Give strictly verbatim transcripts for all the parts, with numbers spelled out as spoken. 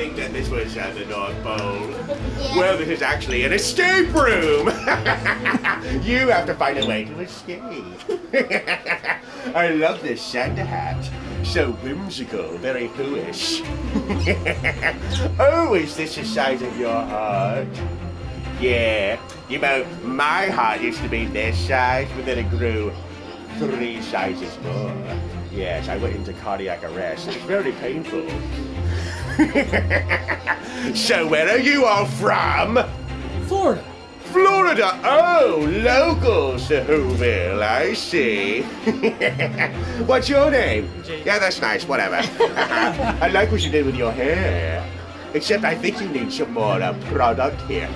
think that this was uh, the North Pole. Yeah. Well, this is actually an escape room! You have to find a way to escape. I love this Santa hat. So whimsical, very hooish. Oh, is this the size of your heart? Yeah. You know, my heart used to be this size, but then it grew three sizes more. Yes, I went into cardiac arrest. It's very painful. So where are you all from? Florida. Florida! Oh, locals to Whoville, I see. What's your name? Jake. Yeah, that's nice, whatever. I like what you did with your hair. Except I think you need some more uh, product here.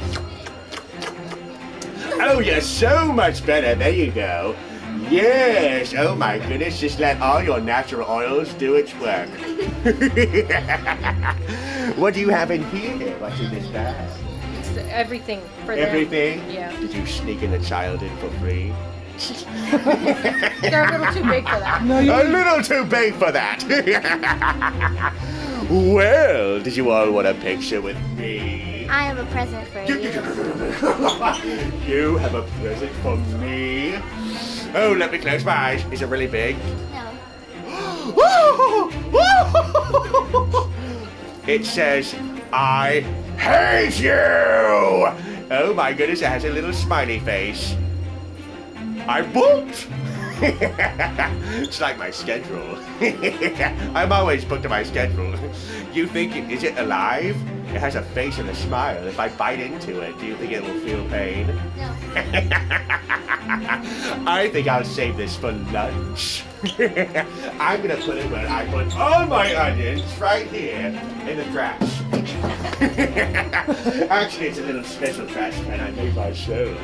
Oh, you're so much better. There you go. Yes, oh my goodness, just let all your natural oils do its work. What do you have in here? What's in this bag? It's everything. For everything? Them. Yeah. Did you sneak in a child in for free? They're a little too big for that. No, a little too big for that. Well, did you all want a picture with me? I have a present for you. You have a present for me? Oh, let me close my eyes. Is it really big? No. It says, I hate you! Oh my goodness, it has a little smiley face. I booked! It's like my schedule. I'm always booked to my schedule. You think, it, is it alive? It has a face and a smile. If I bite into it, do you think it will feel pain? No. I think I'll save this for lunch. I'm gonna put it where I put all my onions, right here, in the trash. Actually, it's a little special trash can I made myself.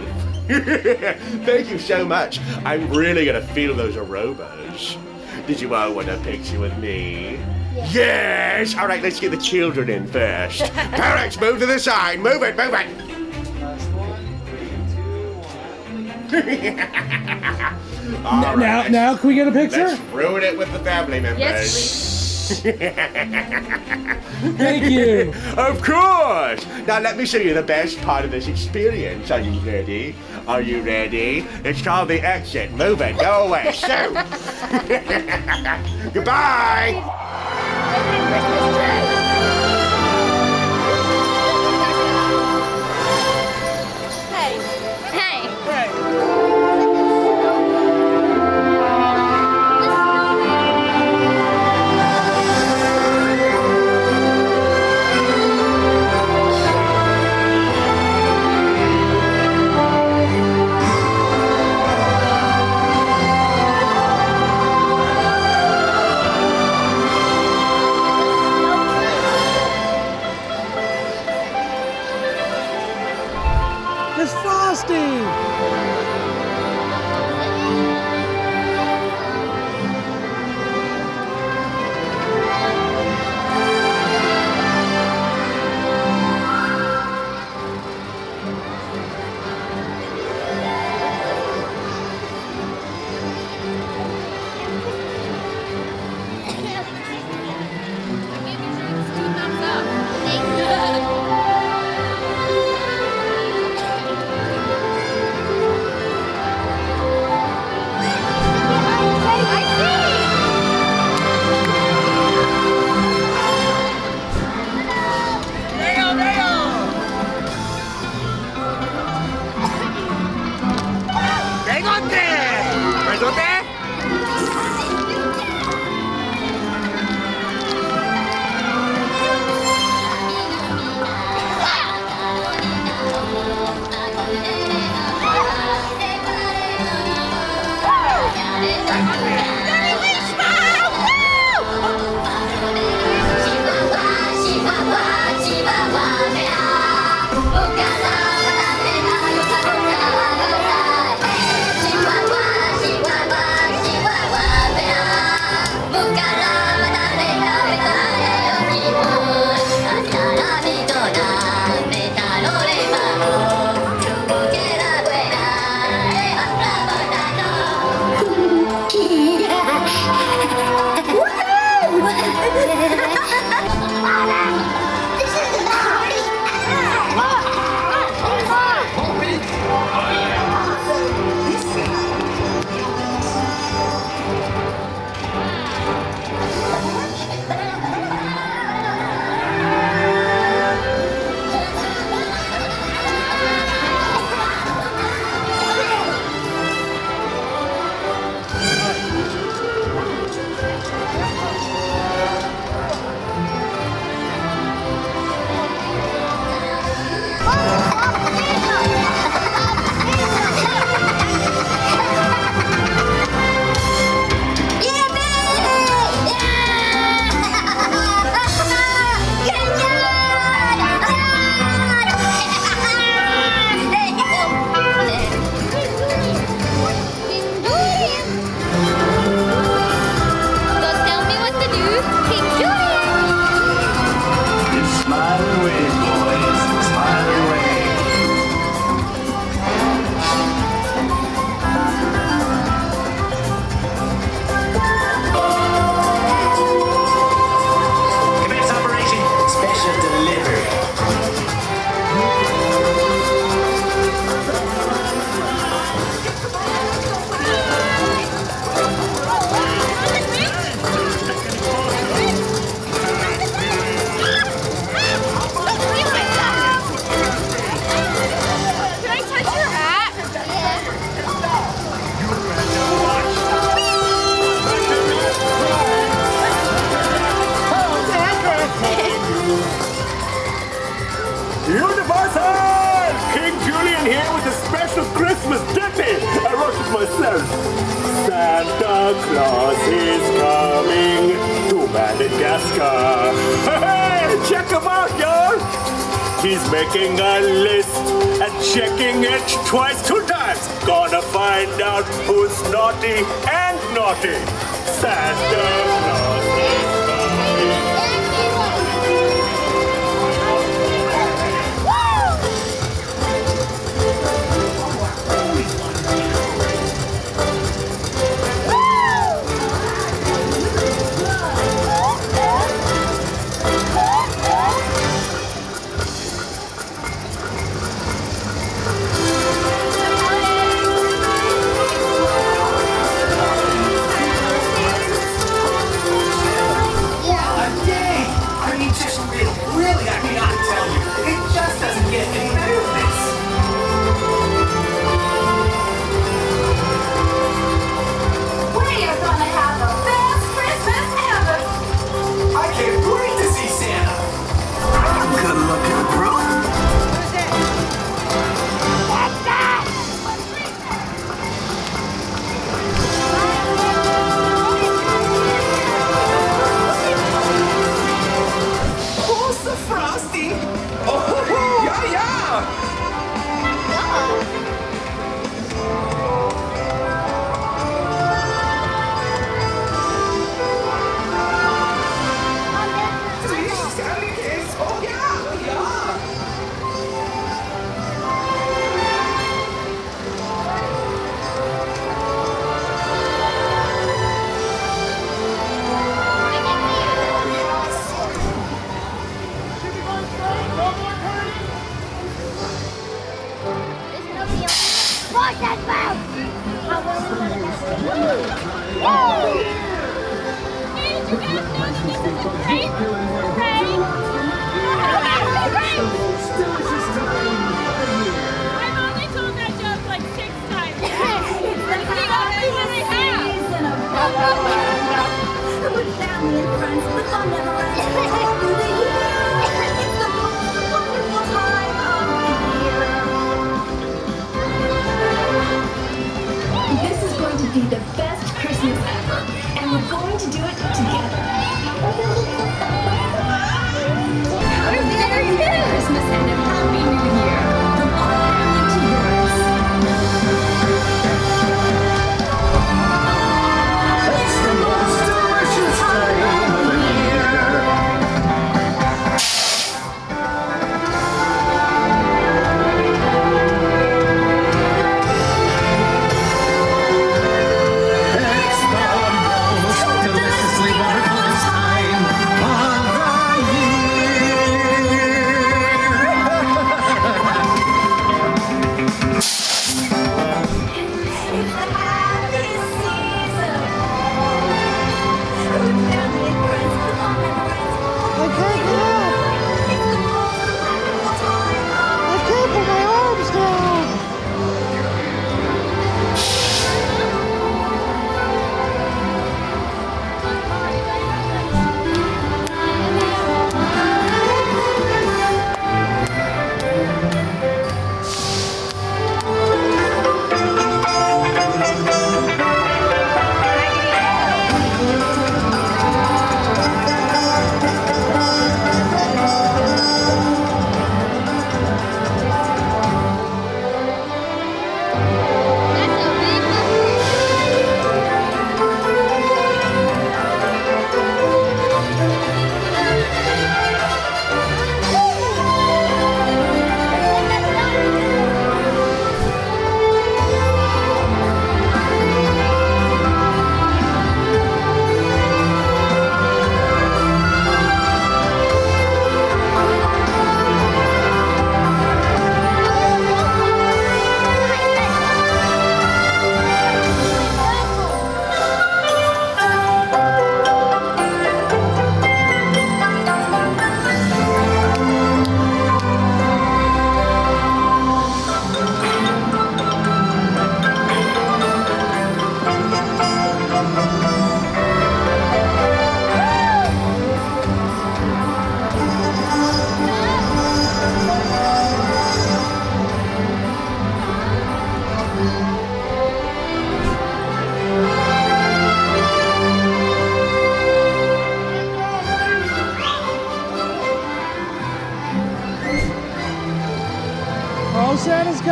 Thank you so much. I'm really gonna feel those aromas. Did you all want a picture with me? Yes! Yes! All right, let's get the children in first. Parents, move to the side. Move it, move it. Now, right. now, can we get a picture? Let's ruin it with the family members. Yes, please. Thank you. Of course. Now, let me show you the best part of this experience. Are you ready? Are you ready? It's called the exit. Move it. Go away. So. Goodbye. It's Frosty! Yeah. closer. Santa Claus is coming to Madagascar. Hey, check him out, y'all. He's making a list and checking it twice, two times. Gonna find out who's naughty and naughty. Santa Claus is coming.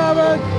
Robert.